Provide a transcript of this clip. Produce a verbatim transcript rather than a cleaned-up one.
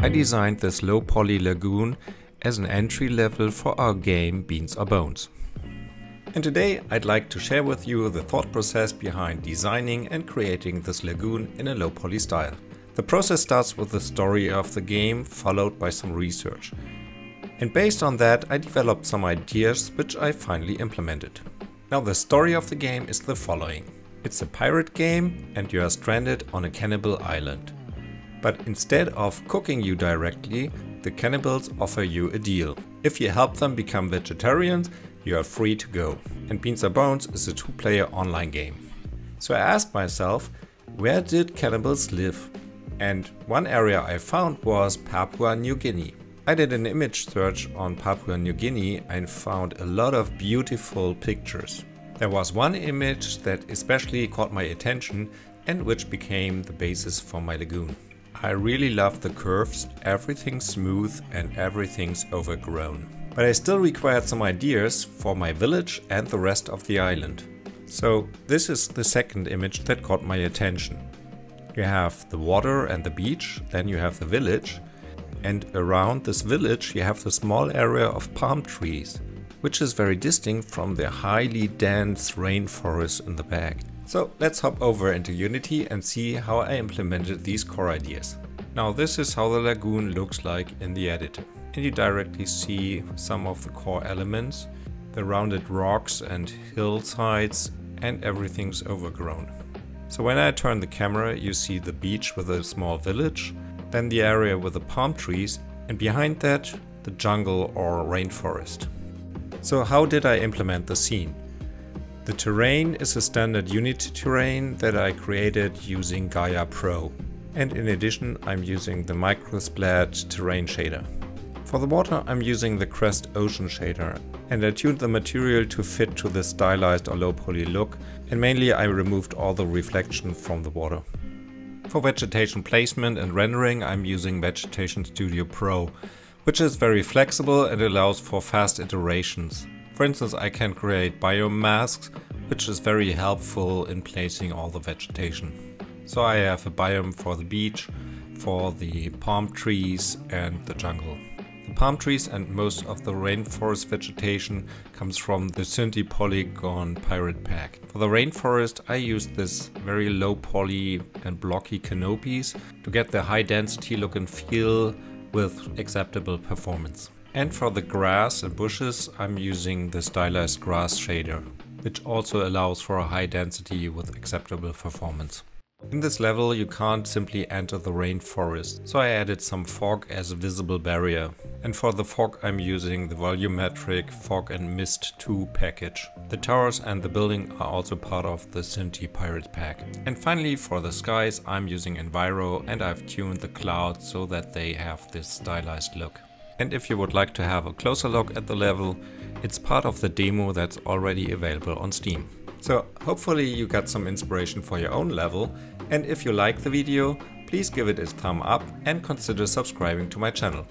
I designed this low poly lagoon as an entry level for our game Beans or Bones. And today I'd like to share with you the thought process behind designing and creating this lagoon in a low poly style. The process starts with the story of the game, followed by some research. And based on that, I developed some ideas which I finally implemented. Now, the story of the game is the following. It's a pirate game and you are stranded on a cannibal island. But instead of cooking you directly, the cannibals offer you a deal. If you help them become vegetarians, you are free to go. And Beans or Bones is a two-player online game. So I asked myself, where did cannibals live? And one area I found was Papua New Guinea. I did an image search on Papua New Guinea and found a lot of beautiful pictures. There was one image that especially caught my attention and which became the basis for my lagoon. I really love the curves, everything's smooth and everything's overgrown. But I still required some ideas for my village and the rest of the island. So this is the second image that caught my attention. You have the water and the beach, then you have the village. And around this village you have the small area of palm trees, which is very distinct from the highly dense rainforest in the back. So let's hop over into Unity and see how I implemented these core ideas. Now this is how the lagoon looks like in the editor. And you directly see some of the core elements, the rounded rocks and hillsides, and everything's overgrown. So when I turn the camera, you see the beach with a small village, then the area with the palm trees, and behind that the jungle or rainforest. So how did I implement the scene? The terrain is a standard Unity terrain that I created using Gaia Pro. And in addition I'm using the Micro Splat terrain shader. For the water I'm using the Crest Ocean shader, and I tuned the material to fit to the stylized or low poly look, and mainly I removed all the reflection from the water. For vegetation placement and rendering, I'm using Vegetation Studio Pro, which is very flexible and allows for fast iterations. For instance, I can create biomasks, which is very helpful in placing all the vegetation. So I have a biome for the beach, for the palm trees and the jungle. The palm trees and most of the rainforest vegetation comes from the Synty Polygon Pirate Pack. For the rainforest I used this very low poly and blocky canopies to get the high density look and feel with acceptable performance. And for the grass and bushes I'm using the stylized grass shader, which also allows for a high density with acceptable performance. In this level you can't simply enter the rainforest, so I added some fog as a visible barrier. And for the fog I'm using the volumetric fog and mist two package. The towers and the building are also part of the Synty Pirate Pack. And finally for the skies I'm using Enviro, and I've tuned the clouds so that they have this stylized look. And if you would like to have a closer look at the level, it's part of the demo that's already available on Steam. So hopefully you got some inspiration for your own level, and if you like the video, please give it a thumb up and consider subscribing to my channel.